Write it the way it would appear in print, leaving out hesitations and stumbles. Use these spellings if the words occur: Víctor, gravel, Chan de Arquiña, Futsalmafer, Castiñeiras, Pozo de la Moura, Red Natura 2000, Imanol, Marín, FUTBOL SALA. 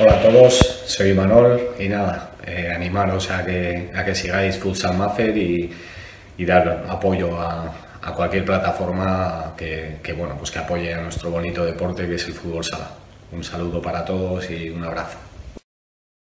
Hola a todos, soy Imanol y nada, animaros a que sigáis Futsalmafer y dar apoyo a cualquier plataforma que bueno, pues que apoye a nuestro bonito deporte que es el fútbol sala. Un saludo para todos y un abrazo.